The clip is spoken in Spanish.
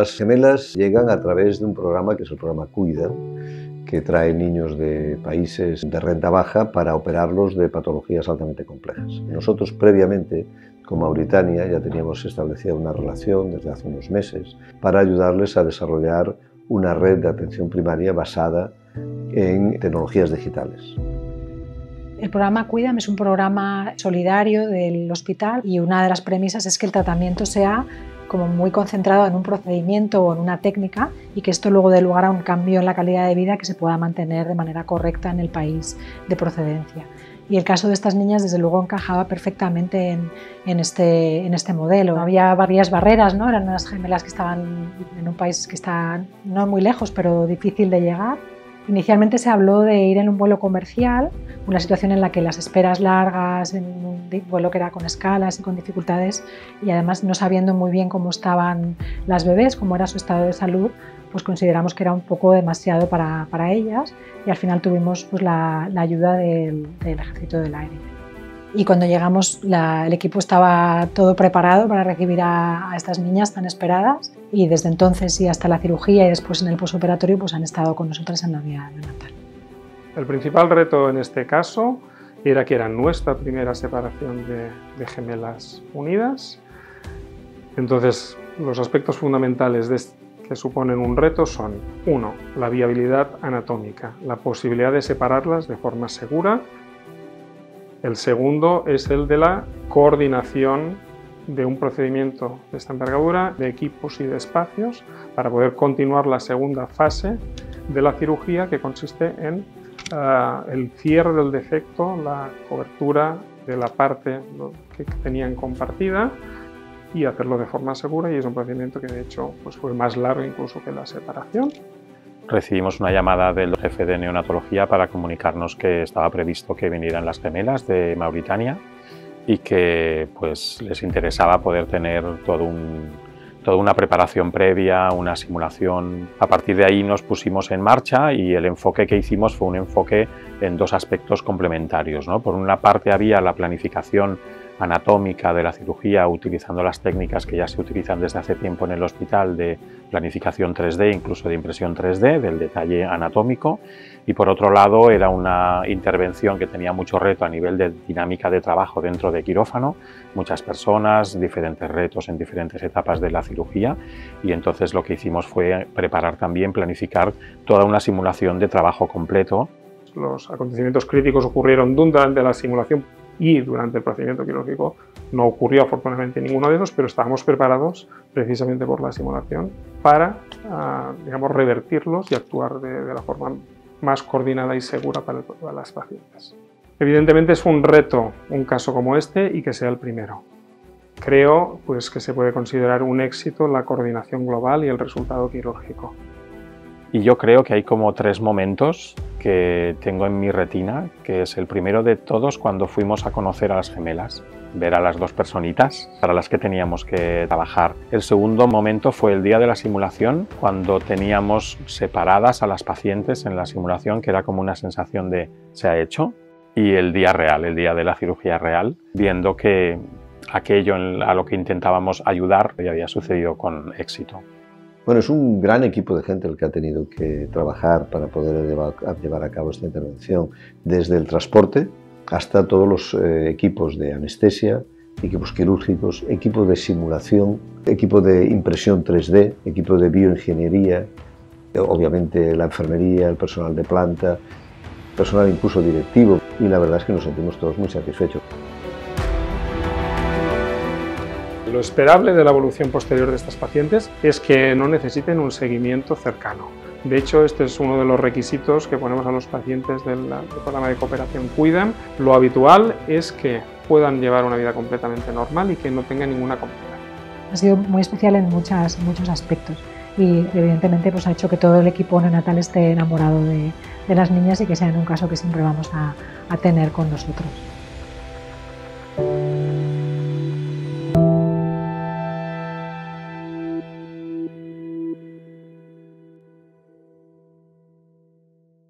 las gemelas llegan a través de un programa que es el programa Cuidam, que trae niños de países de renta baja para operarlos de patologías altamente complejas. Nosotros previamente con Mauritania ya teníamos establecida una relación desde hace unos meses para ayudarles a desarrollar una red de atención primaria basada en tecnologías digitales. El programa Cuidam es un programa solidario del hospital y una de las premisas es que el tratamiento sea como muy concentrado en un procedimiento o en una técnica y que esto luego dé lugar a un cambio en la calidad de vida que se pueda mantener de manera correcta en el país de procedencia. Y el caso de estas niñas desde luego encajaba perfectamente en este modelo. Había varias barreras, ¿no? Eran unas gemelas que estaban en un país que está no muy lejos pero difícil de llegar. Inicialmente se habló de ir en un vuelo comercial, una situación en la que las esperas largas, en un vuelo que era con escalas y con dificultades, y además no sabiendo muy bien cómo estaban las bebés, cómo era su estado de salud, pues consideramos que era un poco demasiado para ellas y al final tuvimos pues, la ayuda del Ejército del Aire. Y cuando llegamos el equipo estaba todo preparado para recibir a estas niñas tan esperadas. Y desde entonces y hasta la cirugía y después en el posoperatorio pues han estado con nosotras en la vida neonatal. El principal reto en este caso era que era nuestra primera separación de gemelas unidas. Entonces los aspectos fundamentales que suponen un reto son 1. La viabilidad anatómica, la posibilidad de separarlas de forma segura. El segundo es el de la coordinación de un procedimiento de esta envergadura, de equipos y de espacios, para poder continuar la segunda fase de la cirugía, que consiste en el cierre del defecto, la cobertura de la parte que tenían compartida y hacerlo de forma segura, y es un procedimiento que de hecho pues fue más largo incluso que la separación. Recibimos una llamada del jefe de neonatología para comunicarnos que estaba previsto que vinieran las gemelas de Mauritania y que pues, les interesaba poder tener toda una preparación previa, una simulación. A partir de ahí nos pusimos en marcha y el enfoque que hicimos fue un enfoque en 2 aspectos complementarios, ¿no? Por una parte había la planificación anatómica de la cirugía utilizando las técnicas que ya se utilizan desde hace tiempo en el hospital de planificación 3D, incluso de impresión 3D, del detalle anatómico, y por otro lado era una intervención que tenía mucho reto a nivel de dinámica de trabajo dentro de quirófano, muchas personas, diferentes retos en diferentes etapas de la cirugía, y entonces lo que hicimos fue preparar también, planificar toda una simulación de trabajo completo. Los acontecimientos críticos ocurrieron durante la simulación y durante el procedimiento quirúrgico no ocurrió afortunadamente ninguno de ellos, pero estábamos preparados precisamente por la simulación para, digamos, revertirlos y actuar de la forma más coordinada y segura para las pacientes. Evidentemente es un reto un caso como este y que sea el primero. Creo pues, que se puede considerar un éxito la coordinación global y el resultado quirúrgico. Y yo creo que hay como 3 momentos que tengo en mi retina, que es el primero de todos cuando fuimos a conocer a las gemelas, ver a las 2 personitas para las que teníamos que trabajar. El segundo momento fue el día de la simulación, cuando teníamos separadas a las pacientes en la simulación, que era como una sensación de se ha hecho, y el día real, el día de la cirugía real, viendo que aquello a lo que intentábamos ayudar ya había sucedido con éxito. Bueno, es un gran equipo de gente el que ha tenido que trabajar para poder llevar a cabo esta intervención, desde el transporte hasta todos los equipos de anestesia, equipos quirúrgicos, equipo de simulación, equipo de impresión 3D, equipo de bioingeniería, obviamente la enfermería, el personal de planta, personal incluso directivo, y la verdad es que nos sentimos todos muy satisfechos. Lo esperable de la evolución posterior de estas pacientes es que no necesiten un seguimiento cercano. De hecho, este es uno de los requisitos que ponemos a los pacientes del programa de cooperación Cuidam. Lo habitual es que puedan llevar una vida completamente normal y que no tengan ninguna complicación. Ha sido muy especial en muchos aspectos y evidentemente pues, ha hecho que todo el equipo neonatal esté enamorado de las niñas y que sean un caso que siempre vamos a tener con nosotros.